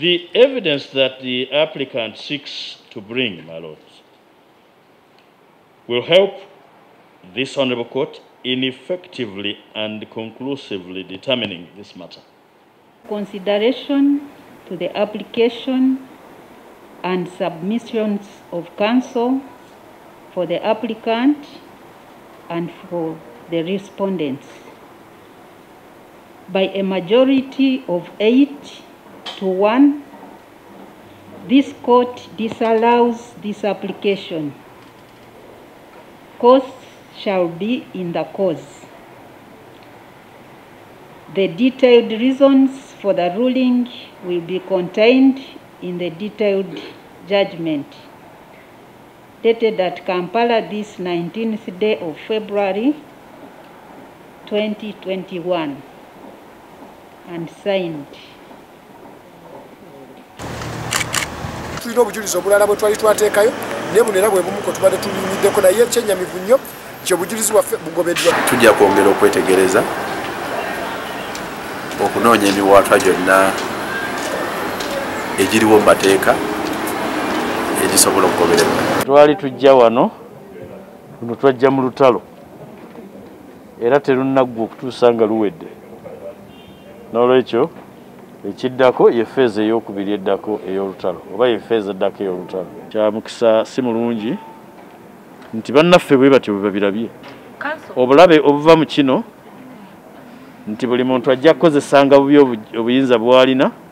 the evidence that the applicant seeks to bring, my lords, will help this Honorable Court in effectively and conclusively determining this matter. Consideration to the application and submissions of counsel for the applicant and for the respondents by a majority of 8 to 1, this court disallows this application. Costs shall be in the cause. The detailed reasons for the ruling will be contained in the detailed judgment dated at Kampala this 19th day of February 2021 and signed. Tulina obujulizi obulala bwe twali twateekayo naye buno era bwe bumu kwe tubadde tulimiddeko naye ekyennyamivu nnyo ky'obujulizi bwaffe bugobeddwa. Tujja kwongera okwetegereza okunoonya emiwaatwa gyonna egiriwo mu mateeka egisobola okugobererwa. Twali tujja wano luno twajja mu lutalo era terunnaggwa okutuusa nga luwedde, n'olwekyo ekiddako ye feeza ey'okubiri eddako ey'olutalo oba ye feeza eddako ey'olutalo. Kyamukisa si mulungi nti bannaffe bwe batyo bwe babirabye obulabe obuva mu kino nti buli muntu ajja kukozesanga bubi obuyinza bw'alina.